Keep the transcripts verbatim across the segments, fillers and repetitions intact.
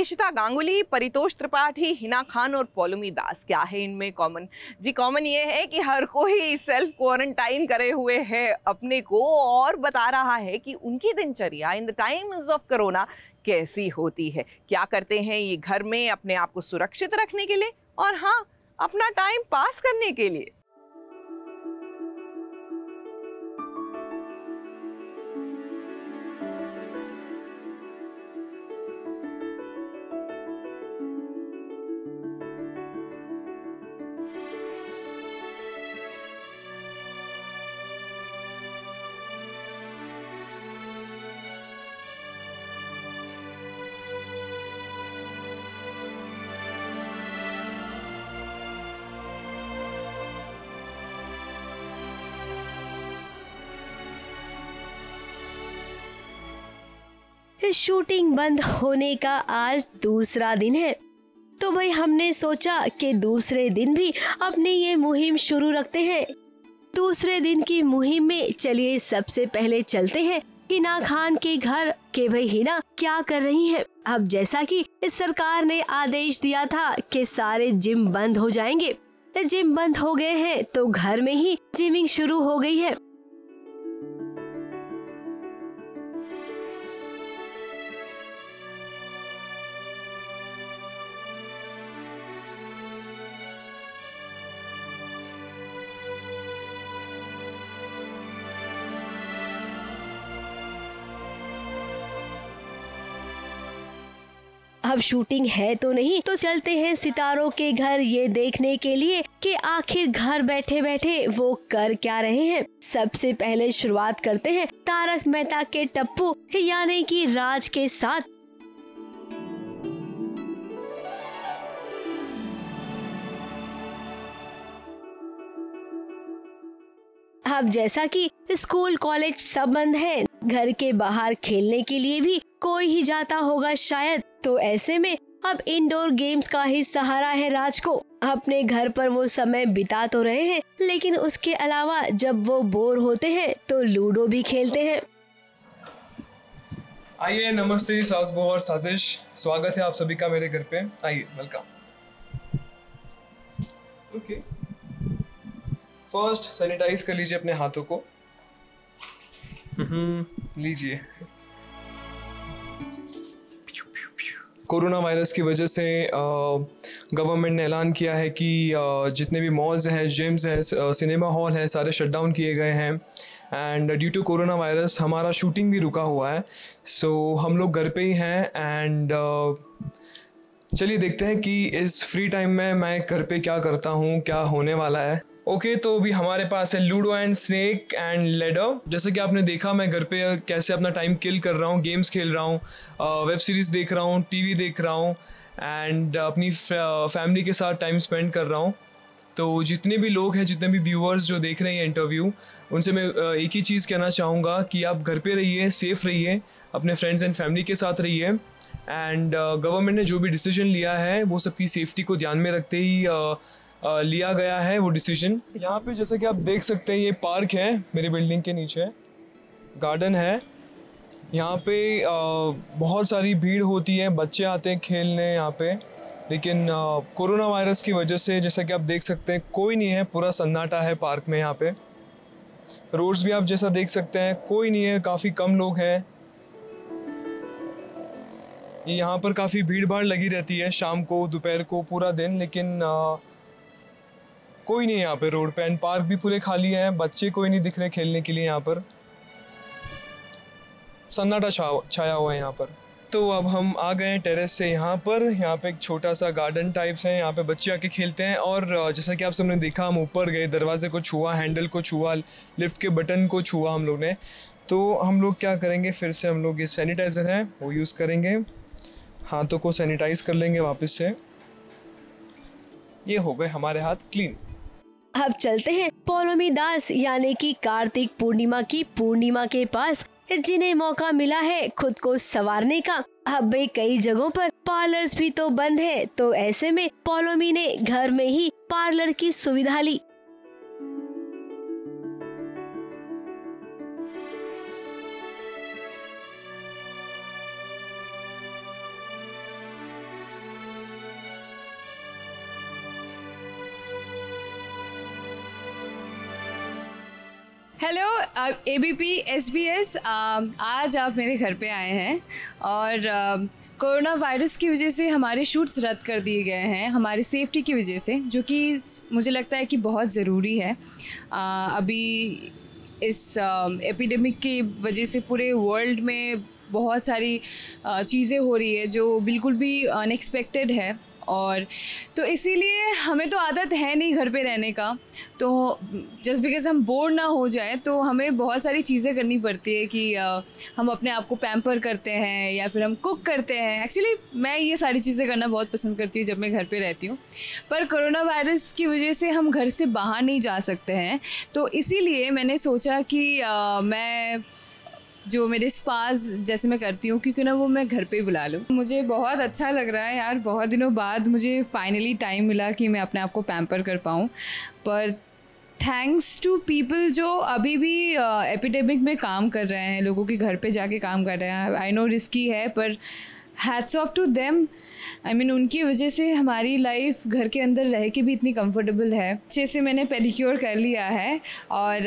इशिता गांगोली, परितोष त्रिपाठी, हिना खान और पौलोमी दास। क्या है इनमें कॉमन? जी कॉमन ये है कि हर कोई सेल्फ क्वारंटाइन करे हुए है अपने को और बता रहा है कि उनकी दिनचर्या in the times of corona कैसी होती है, क्या करते हैं ये घर में अपने आप को सुरक्षित रखने के लिए और हाँ अपना टाइम पास करने के लिए। शूटिंग बंद होने का आज दूसरा दिन है तो भाई हमने सोचा कि दूसरे दिन भी अपने ये मुहिम शुरू रखते हैं। दूसरे दिन की मुहिम में चलिए सबसे पहले चलते हैं हिना खान के घर के भाई हिना क्या कर रही हैं। अब जैसा कि सरकार ने आदेश दिया था कि सारे जिम बंद हो जाएंगे, जिम बंद हो गए हैं तो घर में ही जिमिंग शुरू हो गई है। अब शूटिंग है तो नहीं तो चलते हैं सितारों के घर ये देखने के लिए कि आखिर घर बैठे बैठे वो कर क्या रहे हैं। सबसे पहले शुरुआत करते हैं तारक मेहता के टप्पू यानी कि राज के साथ। अब जैसा कि स्कूल कॉलेज सब बंद है, घर के बाहर खेलने के लिए भी कोई ही जाता होगा शायद, तो ऐसे में अब इंडोर गेम्स का ही सहारा है राज को। अपने घर पर वो समय बिता तो रहे हैं लेकिन उसके अलावा जब वो बोर होते हैं तो लूडो भी खेलते हैं। आइए नमस्ते सास बहू और साज़िश, स्वागत है आप सभी का मेरे घर पे। आइए वेलकम। ओके फर्स्ट सैनिटाइज कर लीजिए अपने हाथों को। लीजिए। कोरोना वायरस की वजह से गवर्नमेंट ने ऐलान किया है कि जितने भी मॉल्स हैं, जिम्स हैं, सिनेमा हॉल हैं, सारे शटडाउन किए गए हैं and due to corona virus हमारा शूटिंग भी रुका हुआ है। सो so, हम लोग घर पे ही हैं एंड चलिए देखते हैं कि इस फ्री टाइम में मैं घर पे क्या करता हूँ, क्या होने वाला है। ओके okay, तो अभी हमारे पास है ludo and snake and ladder. जैसे कि आपने देखा मैं घर पे कैसे अपना टाइम किल कर रहा हूँ, गेम्स खेल रहा हूँ, वेब सीरीज़ देख रहा हूँ, टीवी देख रहा हूँ एंड अपनी फैमिली के साथ टाइम स्पेंड कर रहा हूँ। तो जितने भी लोग हैं, जितने भी व्यूअर्स जो देख रहे हैं इंटरव्यू, उनसे मैं एक ही चीज़ कहना चाहूँगा कि आप घर पर रहिए, सेफ़ रहिए, अपने फ्रेंड्स एंड फैमिली के साथ रहिए एंड गवर्नमेंट ने जो भी डिसीजन लिया है वो सबकी सेफ्टी को ध्यान में रखते ही uh, Uh, लिया गया है वो डिसीजन। यहाँ पे जैसे कि आप देख सकते हैं ये पार्क है, मेरे बिल्डिंग के नीचे गार्डन है। यहाँ पे uh, बहुत सारी भीड़ होती है, बच्चे आते हैं खेलने यहाँ पे, लेकिन uh, कोरोना वायरस की वजह से जैसा कि आप देख सकते हैं कोई नहीं है, पूरा सन्नाटा है पार्क में। यहाँ पे रोड्स भी आप जैसा देख सकते हैं कोई नहीं है, काफ़ी कम लोग हैं। यहाँ पर काफ़ी भीड़ भाड़ लगी रहती है शाम को, दोपहर को, पूरा दिन, लेकिन uh, कोई नहीं यहाँ पे रोड पे एंड पार्क भी पूरे खाली हैं, बच्चे कोई नहीं दिख रहे खेलने के लिए, यहाँ पर सन्नाटा छाया हुआ है यहाँ पर। तो अब हम आ गए हैं टेरेस से यहाँ पर। यहाँ पे एक छोटा सा गार्डन टाइप्स है, यहाँ पे बच्चे आके खेलते हैं और जैसा कि आप सबने देखा हम ऊपर गए, दरवाजे को छुआ, हैंडल को छुआ, लिफ्ट के बटन को छुआ हम लोग ने। तो हम लोग क्या करेंगे, फिर से हम लोग ये सैनिटाइज़र है वो यूज़ करेंगे, हाथों को सैनिटाइज़ कर लेंगे वापस से। ये हो गए हमारे हाथ क्लीन। अब चलते हैं पौलोमी दास यानी कि कार्तिक पूर्णिमा की पूर्णिमा के पास, जिन्हें मौका मिला है खुद को संवारने का। अब भाई कई जगहों पर पार्लर्स भी तो बंद है, तो ऐसे में पौलोमी ने घर में ही पार्लर की सुविधा ली। हेलो एबीपी एसबीएस, आज आप मेरे घर पे आए हैं और कोरोना वायरस की वजह से हमारे शूट्स रद्द कर दिए गए हैं हमारी सेफ्टी की वजह से, जो कि मुझे लगता है कि बहुत ज़रूरी है। आ, अभी इस एपिडेमिक की वजह से पूरे वर्ल्ड में बहुत सारी चीज़ें हो रही है जो बिल्कुल भी अनएक्सपेक्टेड है, और तो इसीलिए हमें तो आदत है नहीं घर पे रहने का, तो जस्ट बिकॉज हम बोर ना हो जाए तो हमें बहुत सारी चीज़ें करनी पड़ती है कि आ, हम अपने आप को पैम्पर करते हैं या फिर हम कुक करते हैं। एक्चुअली मैं ये सारी चीज़ें करना बहुत पसंद करती हूँ जब मैं घर पे रहती हूँ, पर कोरोना वायरस की वजह से हम घर से बाहर नहीं जा सकते हैं, तो इसीलिए मैंने सोचा कि आ, मैं जो मेरे स्पाज जैसे मैं करती हूँ क्योंकि ना वो मैं घर पे बुला लूँ। मुझे बहुत अच्छा लग रहा है यार, बहुत दिनों बाद मुझे फाइनली टाइम मिला कि मैं अपने आप को पैम्पर कर पाऊँ। पर थैंक्स टू पीपल जो अभी भी एपिडेमिक में काम कर रहे हैं, लोगों के घर पे जाके काम कर रहे हैं। आई नो रिस्की है, पर hats off to them. I mean उनकी वजह से हमारी लाइफ घर के अंदर रह के भी इतनी कंफर्टेबल है। अच्छे से मैंने पेडिक्योर कर लिया है और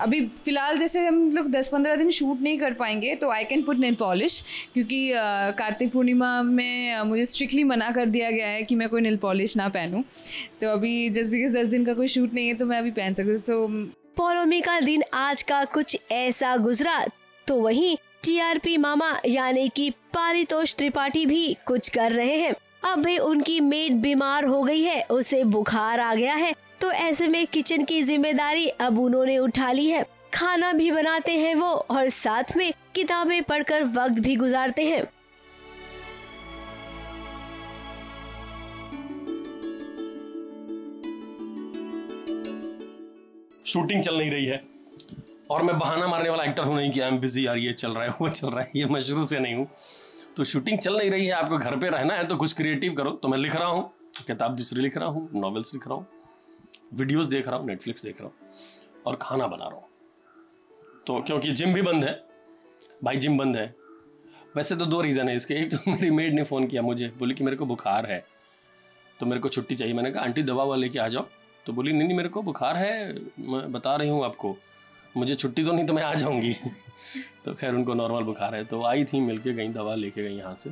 अभी फ़िलहाल जैसे हम लोग दस पंद्रह दिन शूट नहीं कर पाएंगे तो I can put nail polish, क्योंकि कार्तिक पूर्णिमा में मुझे स्ट्रिक्टली मना कर दिया गया है कि मैं कोई नेल पॉलिश ना पहनूँ, तो अभी जस्ट बिकॉज दस दिन का कोई शूट नहीं है तो मैं अभी पहन सकूँ। तो पौलोमी का दिन आज का कुछ ऐसा गुजरा, तो वहीं टीआरपी मामा यानी कि परितोष त्रिपाठी भी कुछ कर रहे हैं। अब भी उनकी मेड बीमार हो गई है, उसे बुखार आ गया है, तो ऐसे में किचन की जिम्मेदारी अब उन्होंने उठा ली है। खाना भी बनाते हैं वो और साथ में किताबें पढ़कर वक्त भी गुजारते हैं। शूटिंग चल नहीं रही है और मैं बहाना मारने वाला एक्टर हूँ नहीं कि आई एम बिजी यार, ये चल रहा है वो चल रहा है, ये मैं शुरू से नहीं हूँ। तो शूटिंग चल नहीं रही है, आपको घर पे रहना है तो कुछ क्रिएटिव करो, तो मैं लिख रहा हूँ, किताब दूसरी लिख रहा हूँ, नॉवेल्स लिख रहा हूँ, वीडियोस देख रहा हूँ, नेटफ्लिक्स देख रहा हूँ और खाना बना रहा हूँ। तो क्योंकि जिम भी बंद है भाई, जिम बंद है। वैसे तो दो रीज़न है इसके, एक तो मेरी मेड ने फ़ोन किया मुझे, बोली कि मेरे को बुखार है तो मेरे को छुट्टी चाहिए। मैंने कहा आंटी दवा वाला लेके आ जाओ, तो बोली नहीं नहीं मेरे को बुखार है, मैं बता रही हूँ आपको, मुझे छुट्टी तो नहीं तो मैं आ जाऊंगी। तो खैर उनको नॉर्मल बुखार है, तो आई थी मिलके, गई दवा लेके गई यहाँ से।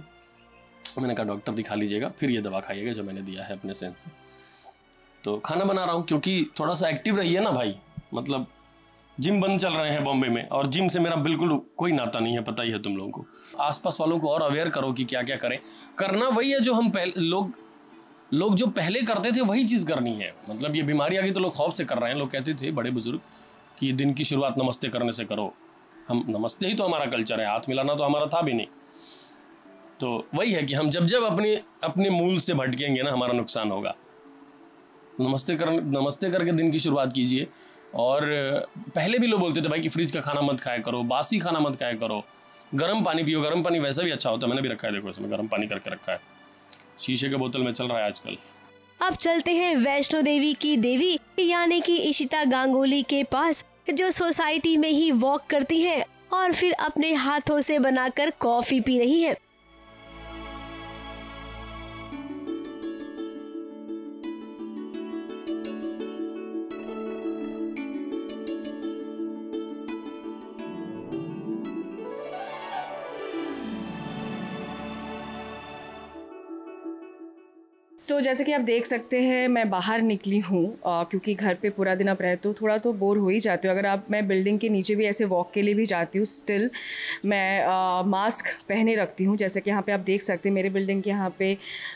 मैंने कहा डॉक्टर दिखा लीजिएगा फिर ये दवा खाइएगा जो मैंने दिया है अपने सेंस से। तो खाना बना रहा हूँ क्योंकि थोड़ा सा एक्टिव रहिए ना भाई, मतलब जिम बंद चल रहे हैं बॉम्बे में और जिम से मेरा बिल्कुल कोई नाता नहीं है, पता ही है तुम लोगों को। आसपास वालों को और अवेयर करो कि क्या क्या करें, करना वही है जो हम पहले लोग लोग जो पहले करते थे वही चीज़ करनी है। मतलब ये बीमारी आ गई तो लोग खौफ से कर रहे हैं, लोग कहते थे बड़े बुजुर्ग कि दिन की शुरुआत नमस्ते करने से करो, हम नमस्ते ही तो हमारा कल्चर है, हाथ मिलाना तो हमारा था भी नहीं। तो वही है कि हम जब जब अपने अपने मूल से भटकेंगे ना हमारा नुकसान होगा। नमस्ते कर नमस्ते करके दिन की शुरुआत कीजिए। और पहले भी लोग बोलते थे भाई कि फ्रिज का खाना मत खाया करो, बासी खाना मत खाया करो, गर्म पानी पियो, गर्म पानी वैसा भी अच्छा होता है। मैंने भी रखा है, देखो इसमें गर्म पानी करके रखा है, शीशे के बोतल में चल रहा है आजकल। अब चलते हैं वैष्णो देवी की देवी यानी कि इशिता गांगोली के पास, जो सोसाइटी में ही वॉक करती हैं और फिर अपने हाथों से बनाकर कॉफी पी रही हैं। सो so, जैसे कि आप देख सकते हैं मैं बाहर निकली हूँ क्योंकि घर पे पूरा दिन आप रहे तो थोड़ा तो बोर हो ही जाते हो। अगर आप मैं बिल्डिंग के नीचे भी ऐसे वॉक के लिए भी जाती हूँ, स्टिल मैं आ, मास्क पहने रखती हूँ। जैसे कि यहाँ पे आप देख सकते हैं मेरे बिल्डिंग के यहाँ पे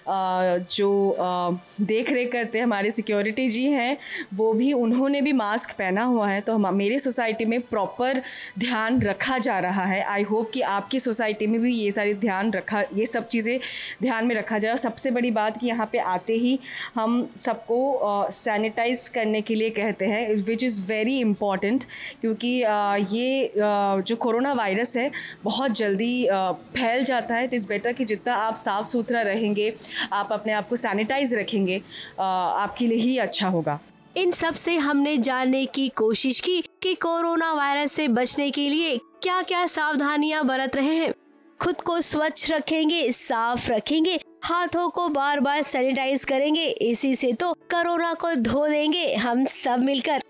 आ, जो आ, देख रेख करते हैं हमारे सिक्योरिटी जी हैं, वो भी उन्होंने भी मास्क पहना हुआ है। तो हम मेरी सोसाइटी में प्रॉपर ध्यान रखा जा रहा है। आई होप कि आपकी सोसाइटी में भी ये सारी ध्यान रखा ये सब चीज़ें ध्यान में रखा जाए। सबसे बड़ी बात कि यहाँ पे आते ही हम सबको सैनिटाइज uh, करने के लिए कहते हैं, विच इज़ वेरी इम्पॉर्टेंट, क्योंकि uh, ये uh, जो कोरोना वायरस है बहुत जल्दी uh, फैल जाता है। तो इस बेटर कि जितना आप साफ़ सुथरा रहेंगे, आप अपने आप को सैनिटाइज रखेंगे, uh, आपके लिए ही अच्छा होगा। इन सब से हमने जानने की कोशिश की कि कोरोना वायरस से बचने के लिए क्या क्या सावधानियां बरत रहे हैं। खुद को स्वच्छ रखेंगे, साफ रखेंगे, हाथों को बार बार सैनिटाइज करेंगे, इसी से तो कोरोना को धो देंगे हम सब मिलकर।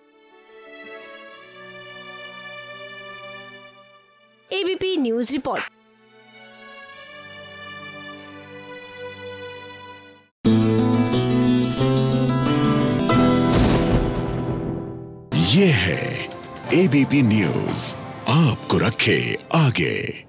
ABP news report. ये है एबीपी न्यूज, आपको रखे आगे।